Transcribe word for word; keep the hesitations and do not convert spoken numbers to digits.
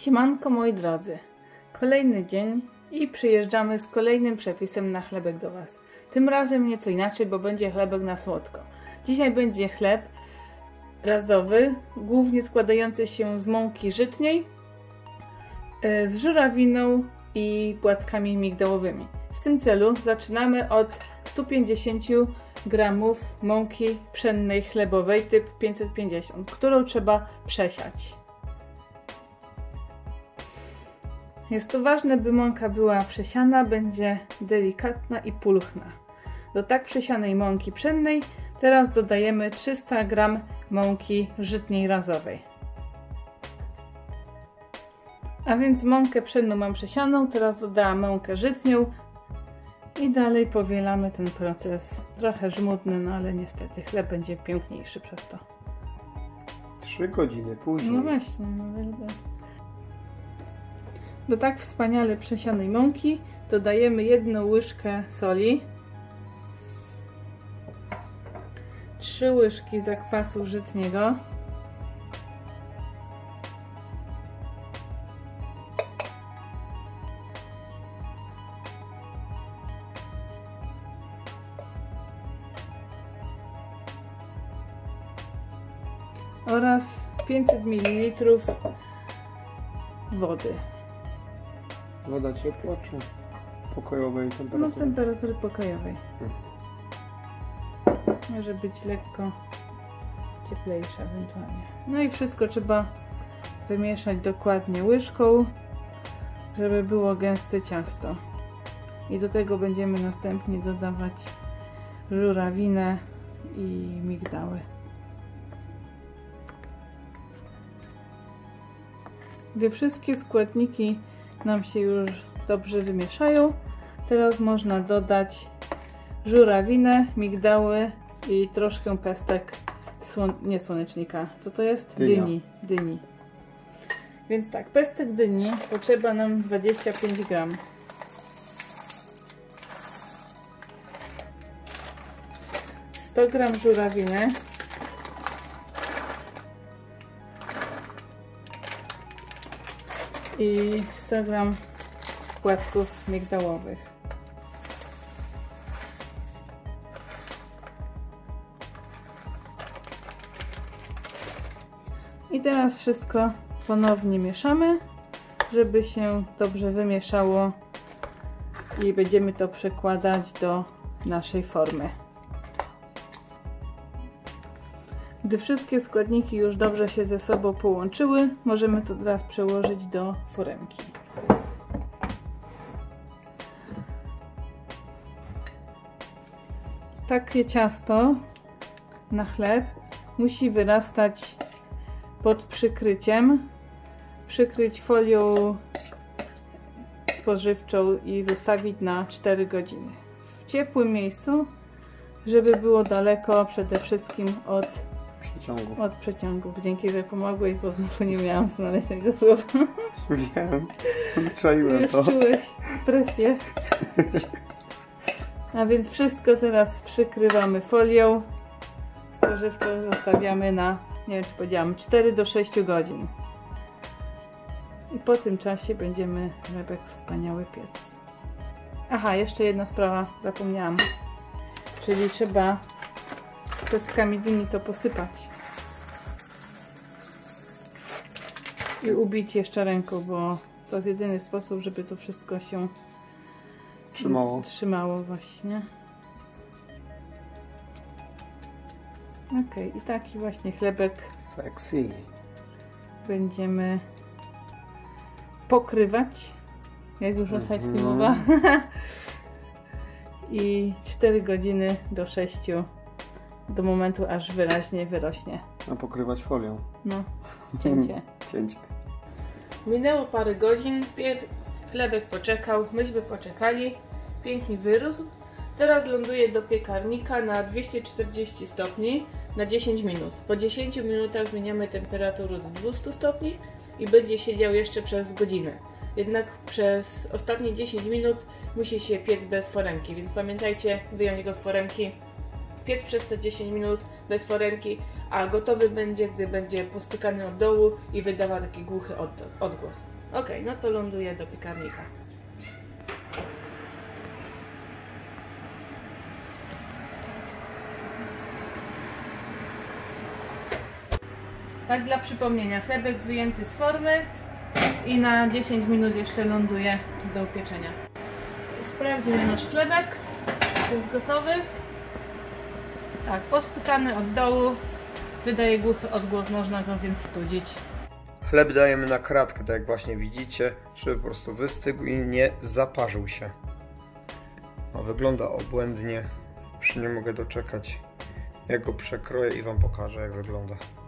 Siemanko moi drodzy, kolejny dzień i przyjeżdżamy z kolejnym przepisem na chlebek do Was. Tym razem nieco inaczej, bo będzie chlebek na słodko. Dzisiaj będzie chleb razowy, głównie składający się z mąki żytniej, z żurawiną i płatkami migdałowymi. W tym celu zaczynamy od stu pięćdziesięciu gramów mąki pszennej chlebowej typ pięćset pięćdziesiąt, którą trzeba przesiać. Jest to ważne, by mąka była przesiana, będzie delikatna i pulchna. Do tak przesianej mąki pszennej teraz dodajemy trzysta gramów mąki żytniej razowej. A więc mąkę pszenną mam przesianą, teraz dodałam mąkę żytnią i dalej powielamy ten proces. Trochę żmudny, no ale niestety chleb będzie piękniejszy przez to. Trzy godziny później. No właśnie, no do tak wspaniale przesianej mąki dodajemy jedną łyżkę soli, trzy łyżki zakwasu żytniego, oraz pięćset mililitrów wody. Woda ciepła czy pokojowej temperatury? No temperatury pokojowej. Może być lekko cieplejsza ewentualnie. No i wszystko trzeba wymieszać dokładnie łyżką, żeby było gęste ciasto. I do tego będziemy następnie dodawać żurawinę i migdały. Gdy wszystkie składniki nam się już dobrze wymieszają, teraz można dodać żurawinę, migdały i troszkę pestek słon nie słonecznika, co to jest? Dynia. Dyni, dyni. Więc tak, pestek dyni potrzeba nam dwadzieścia pięć gramów. sto gramów żurawiny, i sto gramów płatków migdałowych. I teraz wszystko ponownie mieszamy, żeby się dobrze wymieszało i będziemy to przekładać do naszej formy. Gdy wszystkie składniki już dobrze się ze sobą połączyły, możemy to teraz przełożyć do foremki. Takie ciasto na chleb musi wyrastać pod przykryciem. Przykryć folią spożywczą i zostawić na cztery godziny. W ciepłym miejscu, żeby było daleko przede wszystkim od Przeciągów. Od przeciągów. Dzięki, że pomogłeś, bo znowu nie miałam znaleźć tego słowa. Wiem, czaiłem to. Czułeś presję. A więc wszystko teraz przykrywamy folią. Spożywczą zostawiamy na, nie wiem czy powiedziałam, cztery do sześciu godzin. I po tym czasie będziemy chlebek wspaniały piec. Aha, jeszcze jedna sprawa, zapomniałam. Czyli trzeba pestkami dyni to posypać i ubić jeszcze ręką, bo to jest jedyny sposób, żeby to wszystko się trzymało, trzymało właśnie. Ok, i taki właśnie chlebek sexy będziemy pokrywać, jak już o sexy mm-hmm. mowa i cztery godziny do sześciu do momentu, aż wyraźnie wyrośnie. A pokrywać folią. No, cięcie. Cięcie. Minęło parę godzin, chlebek poczekał, myśmy poczekali, pięknie wyrósł. Teraz ląduje do piekarnika na dwieście czterdzieści stopni na dziesięć minut. Po dziesięciu minutach zmieniamy temperaturę do dwustu stopni i będzie siedział jeszcze przez godzinę. Jednak przez ostatnie dziesięć minut musi się piec bez foremki, więc pamiętajcie, wyjąć go z foremki. Piec przez te dziesięć minut bez foremki, a gotowy będzie, gdy będzie postykany od dołu i wydawał taki głuchy odgłos. Ok, no to ląduje do piekarnika. Tak dla przypomnienia, chlebek wyjęty z formy i na dziesięć minut jeszcze ląduje do pieczenia. Sprawdzimy nasz chlebek, jest gotowy. Tak, postukany od dołu, wydaje głuchy odgłos, można go więc studzić. Chleb dajemy na kratkę, tak jak właśnie widzicie, żeby po prostu wystygł i nie zaparzył się. No, wygląda obłędnie, już nie mogę doczekać, jak go przekroję i wam pokażę, jak wygląda.